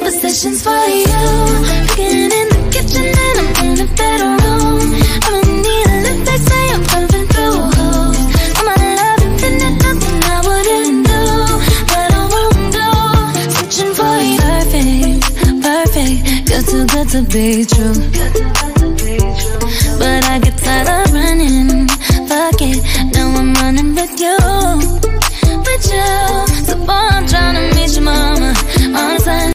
conversations for you. Cooking in the kitchen and I'm in a better room. I'm in need of lip, they say I'm pumping through holes. All my love infinite, nothing I wouldn't do, but I won't do. Searching for you. Perfect, perfect, good, too good to be true.